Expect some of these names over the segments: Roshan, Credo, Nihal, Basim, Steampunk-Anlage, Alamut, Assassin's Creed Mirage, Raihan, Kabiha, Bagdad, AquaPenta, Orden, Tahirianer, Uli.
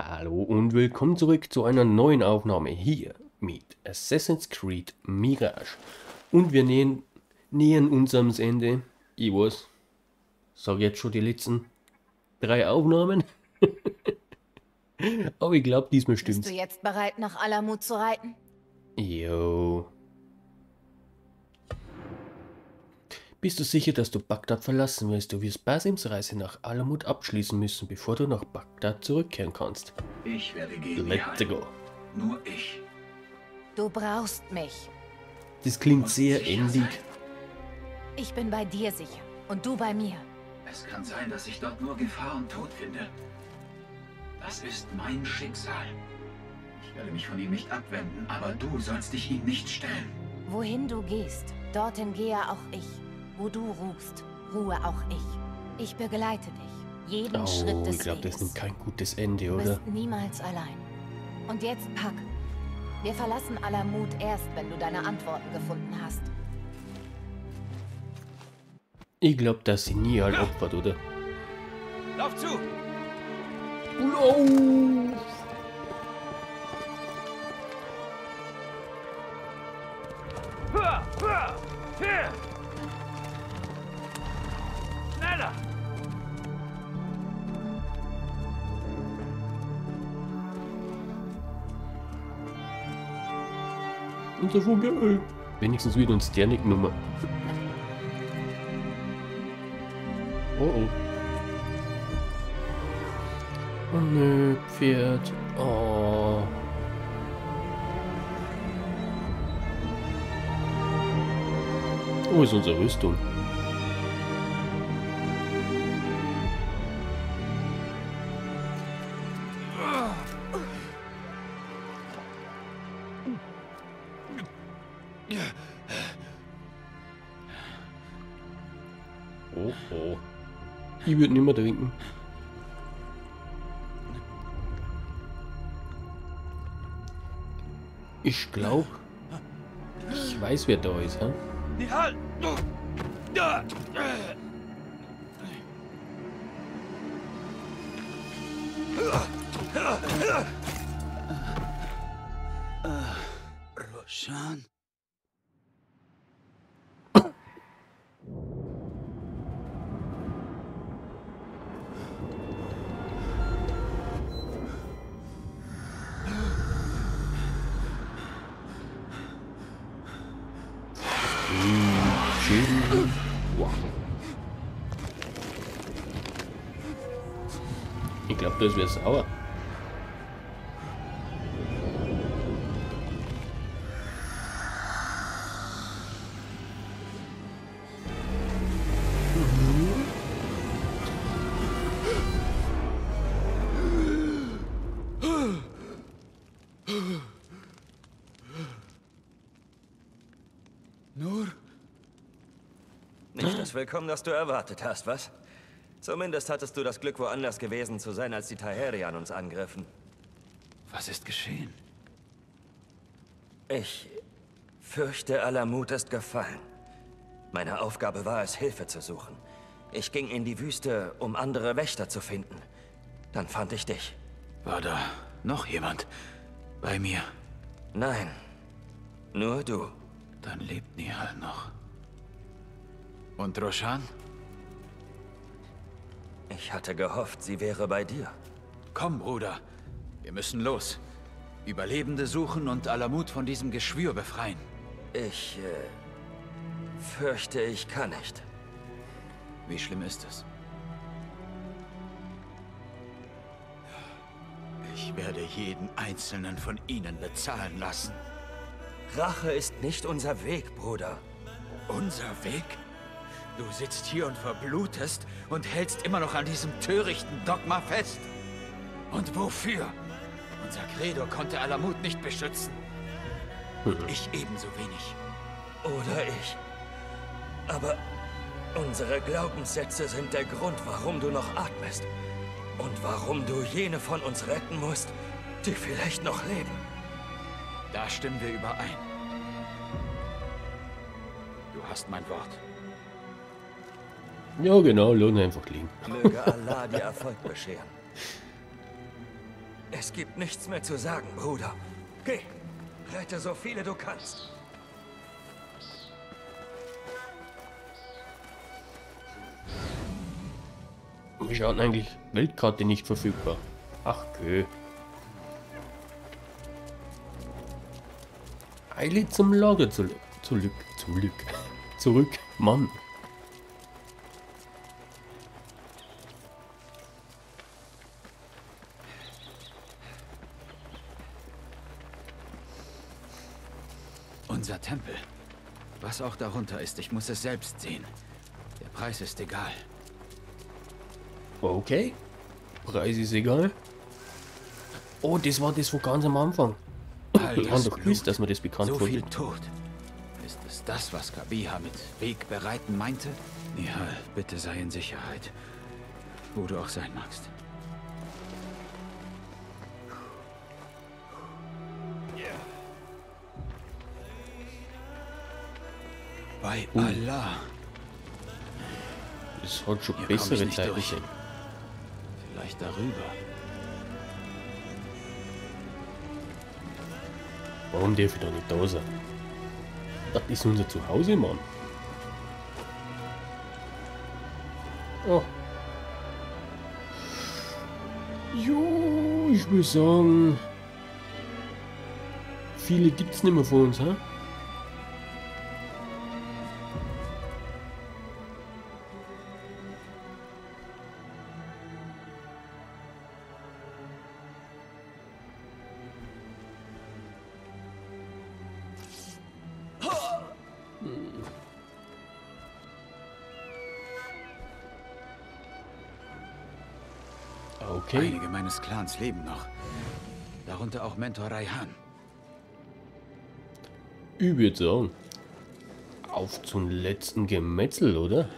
Hallo und willkommen zurück zu einer neuen Aufnahme hier mit Assassin's Creed Mirage. Und wir nähern uns am Ende. Ich weiß, sag jetzt schon die letzten 3 Aufnahmen. Aber ich glaube, diesmal stimmt's. Bist du jetzt bereit, nach Alamut zu reiten? Jo. Bist du sicher, dass du Bagdad verlassen wirst? Du wirst Basims Reise nach Alamut abschließen müssen, bevor du nach Bagdad zurückkehren kannst. Ich werde gehen. Let's go. Nur ich. Du brauchst mich. Das klingt sehr ähnlich. Ich bin bei dir sicher und du bei mir. Es kann sein, dass ich dort nur Gefahr und Tod finde. Das ist mein Schicksal. Ich werde mich von ihm nicht abwenden, aber du sollst dich ihm nicht stellen. Wohin du gehst, dorthin gehe auch ich. Wo du rufst, ruhe auch ich. Ich begleite dich, jeden Schritt des Weges. Ich glaube, das ist kein gutes Ende, oder? Du bist niemals allein. Und jetzt pack. Wir verlassen Alamut erst, wenn du deine Antworten gefunden hast. Ich glaube, dass sie Nihal opfert, oder? Lauf zu! Lauf! Unser Vogel. Wenigstens wird uns der nicht Nummer. Oh oh. Oh nö, Pferd. Oh. Oh, ist unsere Rüstung. Oh, oh. Ich würde nicht mehr trinken. Ich glaube, ich weiß, wer da ist. Hä? Nihal! Roshan? Ich glaube, das wäre sauer. Willkommen, dass du erwartet hast, was? Zumindest hattest du das Glück, woanders gewesen zu sein, als die Tahirianer uns angriffen. Was ist geschehen? Ich fürchte, Alamut ist gefallen. Meine Aufgabe war es, Hilfe zu suchen. Ich ging in die Wüste, um andere Wächter zu finden. Dann fand ich dich. War da noch jemand bei mir? Nein, nur du. Dann lebt Nihal noch. Und Roshan? Ich hatte gehofft, sie wäre bei dir. Komm, Bruder. Wir müssen los. Überlebende suchen und Alamut von diesem Geschwür befreien. Ich fürchte, ich kann nicht. Wie schlimm ist es? Ich werde jeden einzelnen von ihnen bezahlen lassen. Rache ist nicht unser Weg, Bruder. Unser Weg? Du sitzt hier und verblutest und hältst immer noch an diesem törichten Dogma fest. Und wofür? Unser Credo konnte Alamut nicht beschützen. Und ich ebenso wenig. Oder ich. Aber unsere Glaubenssätze sind der Grund, warum du noch atmest. Und warum du jene von uns retten musst, die vielleicht noch leben. Da stimmen wir überein. Du hast mein Wort. Ja genau, lohnt einfach liegen. Möge Allah dir Erfolg bescheren. Es gibt nichts mehr zu sagen, Bruder. Geh, rette so viele du kannst. Wir schauen eigentlich Weltkarte nicht verfügbar. Ach, geh. Eile zum Lager zurück, Mann. Unser Tempel. Was auch darunter ist, ich muss es selbst sehen. Der Preis ist egal. Okay. Preis ist egal. Oh, das war das von ganz am Anfang. Wir haben doch gewusst, dass man das bekannt wurde. So viel Tod. Ist es das, was Kabiha mit Weg bereiten meinte? Nihal, bitte sei in Sicherheit. Wo du auch sein magst. Bei Allah. Das hat schon bessere Zeiten. Vielleicht darüber. Warum darf ich da nicht da sein? Das ist unser Zuhause, Mann. Oh. Jo, ich würde sagen... Viele gibt es nicht mehr von uns, hä? Okay. Einige meines Clans leben noch. Darunter auch Mentor Raihan. Übel so. Auf zum letzten Gemetzel, oder?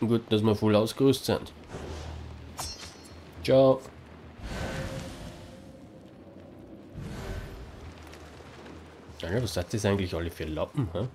Gut, dass wir voll ausgerüstet sind. Ciao. Ja, was seid ihr eigentlich alle für Lappen, hä?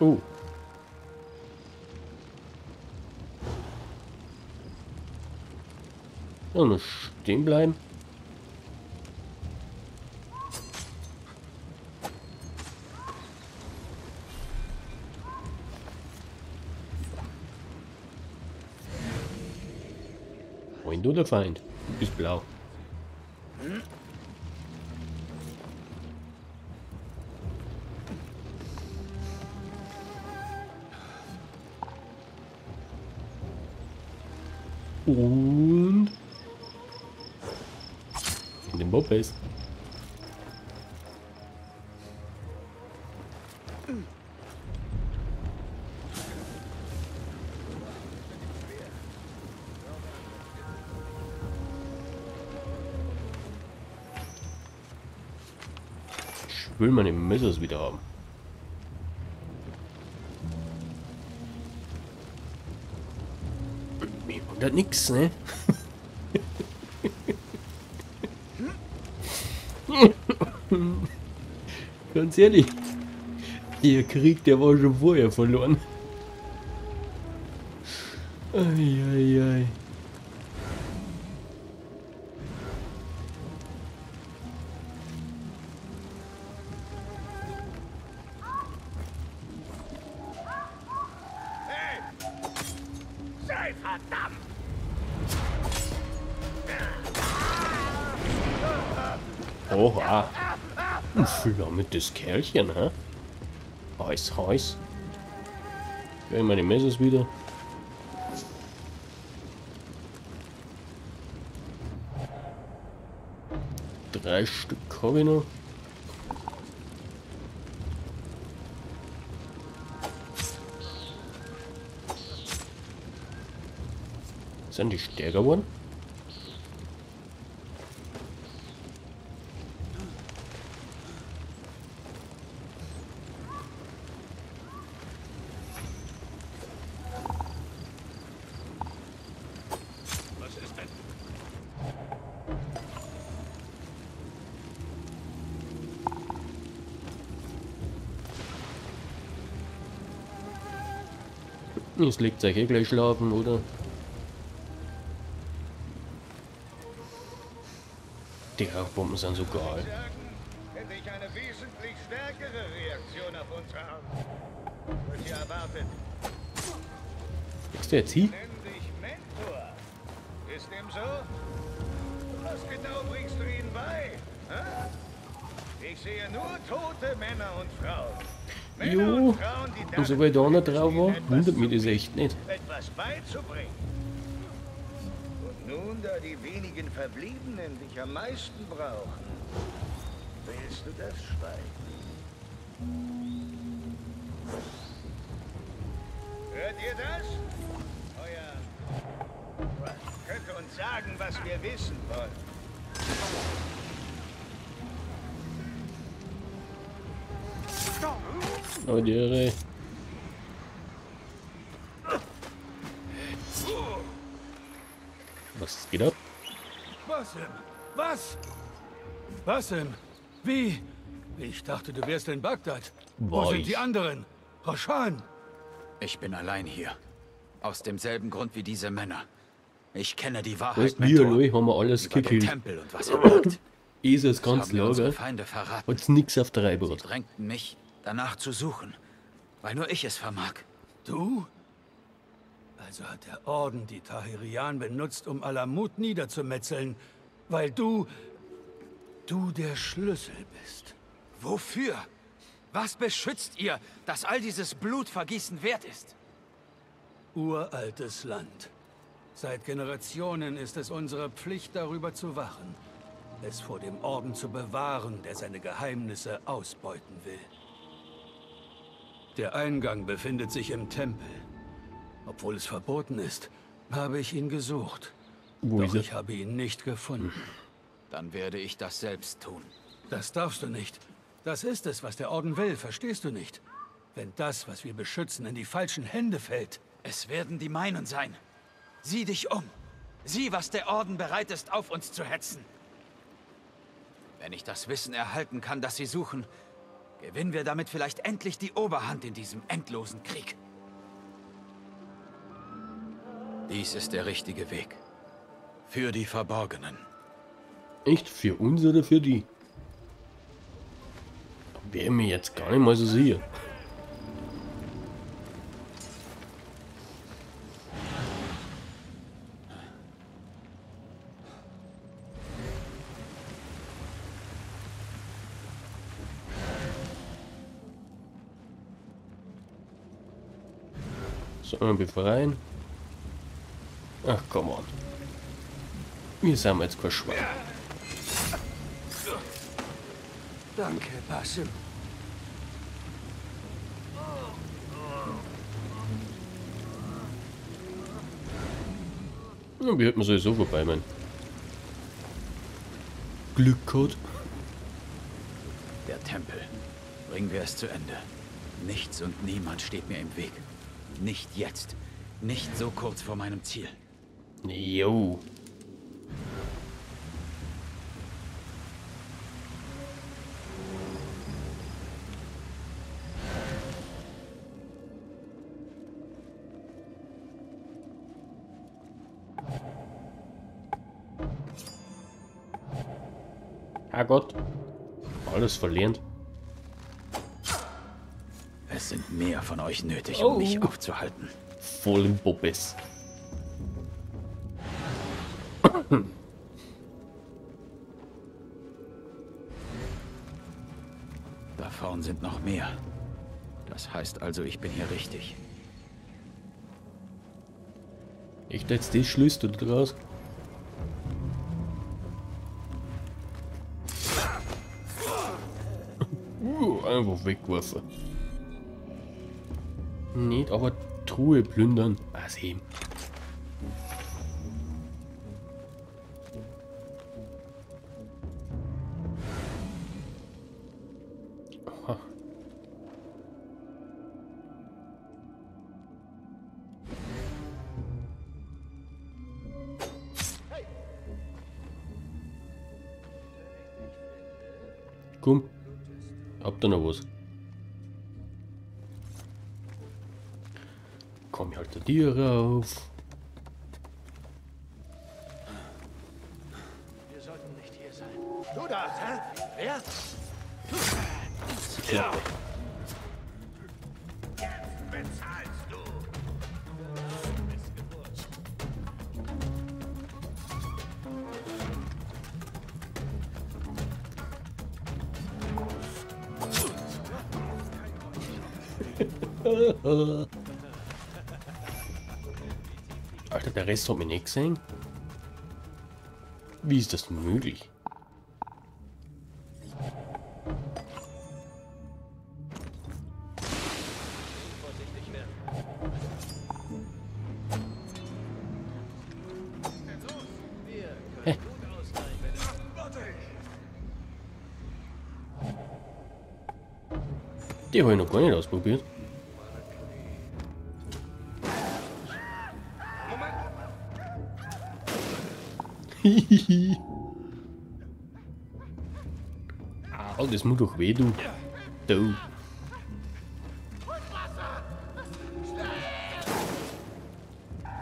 Oh. Ja, nur stehen bleiben. Du der Feind? Du bist blau. Und in den Bobbes. Will man den Messers wieder haben. Mir wundert nix, ne? Ganz ehrlich, der Krieg, der war schon vorher verloren. Eieiei. Oha. Ein flammendes Kerlchen, hä? Heiß, heiß. Ich will meine Messer wieder. Drei Stück habe ich noch. Sind die stärker geworden? bloß, legt euch eh gleich schlafen, oder? Die Rauchbomben sind so geil. Hätte ich eine wesentlich stärkere Reaktion auf unsere Arme. Was ihr erwartet. Machst du jetzt hier? Nenn dich Mentor. Ist dem so? Was genau bringst du ihnen bei? Ha? Ich sehe nur tote Männer und Frauen. Jo, und so weit da nicht drauf war, wundert mich das echt nicht. Etwas beizubringen. Und nun, da die wenigen Verbliebenen dich am meisten brauchen, willst du das schweigen? Hört ihr das? Euer Gott könnte uns sagen, was wir wissen wollen. Oh, die Irre. Was geht ab? Basim! Was? Basim! Wie? Ich dachte, du wärst in Bagdad. Wo sind die anderen? Roshan! Ich bin allein hier. Aus demselben Grund wie diese Männer. Ich kenne die Wahrheit, Mentor. Wir haben alles gekillt. Tempel und was er macht. Ist ganz logisch. Und nichts auf der Reihe. Sie drängten mich, danach zu suchen, weil nur ich es vermag. Du? Also hat der Orden die Tahirianer benutzt, um Alamut niederzumetzeln, weil du der Schlüssel bist. Wofür? Was beschützt ihr, dass all dieses Blutvergießen wert ist? Uraltes Land. Seit Generationen ist es unsere Pflicht, darüber zu wachen. Es vor dem Orden zu bewahren, der seine Geheimnisse ausbeuten will. Der Eingang befindet sich im Tempel. Obwohl es verboten ist, habe ich ihn gesucht. Doch ich habe ihn nicht gefunden. Dann werde ich das selbst tun. Das darfst du nicht. Das ist es, was der Orden will, verstehst du nicht? Wenn das, was wir beschützen, in die falschen Hände fällt. Es werden die meinen sein. Sieh dich um. Sieh, was der Orden bereit ist, auf uns zu hetzen. Wenn ich das Wissen erhalten kann, das sie suchen, gewinnen wir damit vielleicht endlich die Oberhand in diesem endlosen Krieg. Dies ist der richtige Weg. Für die Verborgenen. Echt? Für uns oder für die? Wäre mir jetzt gar nicht mal so sicher. Befreien. Ach, komm on. Wir sind jetzt kein Schwein. Danke, Basim. Ja, wir hätten sowieso vorbei, mein. Glück gehabt. Der Tempel. Bringen wir es zu Ende. Nichts und niemand steht mir im Weg. Nicht jetzt. Nicht so kurz vor meinem Ziel. Jo. Herrgott. Alles verlernt. Es sind mehr von euch nötig, um mich aufzuhalten. Voll im Bobbes. Da vorn sind noch mehr. Das heißt also, ich bin hier richtig. Ich jetzt die Schlüssel draus. Einfach wegwerfen. Nicht, aber Truhe plündern. Was eben. Aha. Komm, habt ihr noch was? komme ich halt zu dir rauf. Wir sollten nicht hier sein. Du da, hä? Wer? Du. Ja. Jetzt bezahlst du. Alter, der Rest hat mich nicht gesehen. Wie ist das möglich? Die habe ich noch gar nicht ausprobiert. Oh, das muss doch weh, du. Du.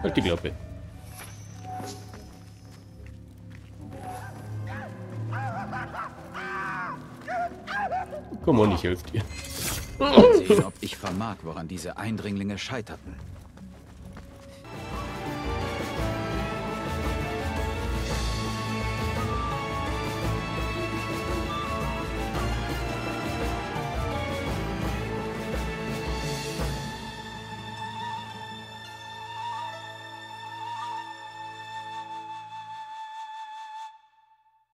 Halt die Klappe. Komm on, ich helfe dir. Mal sehen, ob ich vermag, woran diese Eindringlinge scheiterten.